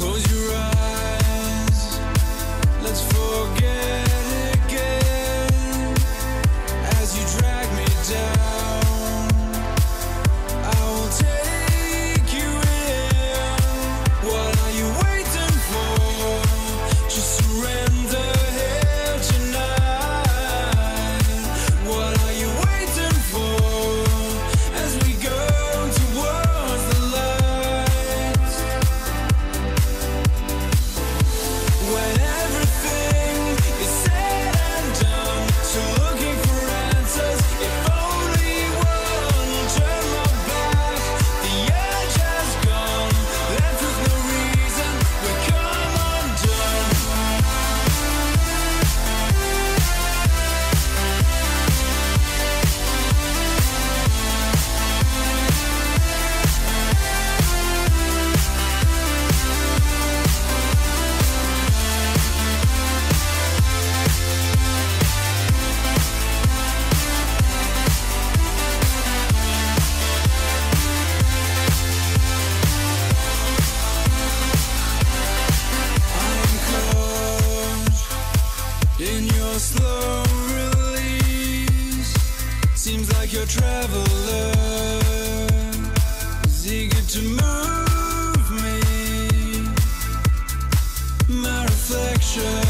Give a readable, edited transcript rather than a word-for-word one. Close your eyes, let's forget again. As you drag me down, I will take you in. What are you waiting for? Just surrender here tonight. What are you waiting for? As we go towards the when everything is said and done, so looking for answers, if only one. Turn my back, the edge has gone, left with no reason, we come undone. In your slow release, seems like your traveler is eager to move me. My reflection